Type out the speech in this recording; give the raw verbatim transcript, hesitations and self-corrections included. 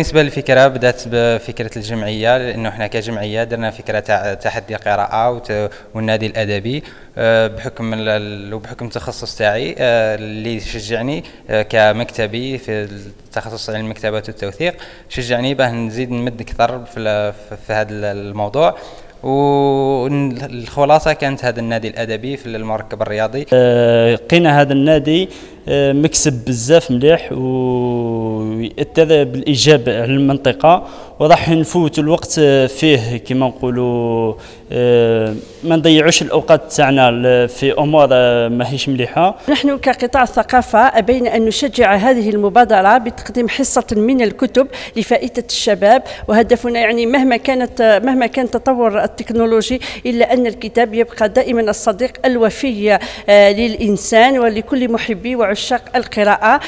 بالنسبة للفكرة بدأت بفكرة الجمعية، لأنه احنا كجمعية درنا فكرة تاع تحدي قراءة والنادي الأدبي بحكم وبحكم التخصص تاعي اللي شجعني كمكتبي في التخصص علم المكتبات والتوثيق، شجعني باه نزيد نمد أكثر في, في هذا الموضوع. والخلاصة كانت هذا النادي الأدبي في المركب الرياضي. لقينا هذا النادي مكسب بزاف مليح ويأثر بالإيجاب على المنطقة، وراح نفوت الوقت فيه كما نقولوا، ما نضيعوش الأوقات تاعنا في أمور ماهيش مليحة. نحن كقطاع الثقافة أبينا أن نشجع هذه المبادرة بتقديم حصة من الكتب لفائدة الشباب، وهدفنا يعني مهما كانت مهما كان تطور التكنولوجي إلا أن الكتاب يبقى دائما الصديق الوفي للإنسان ولكل محبي وعشاق القراءة.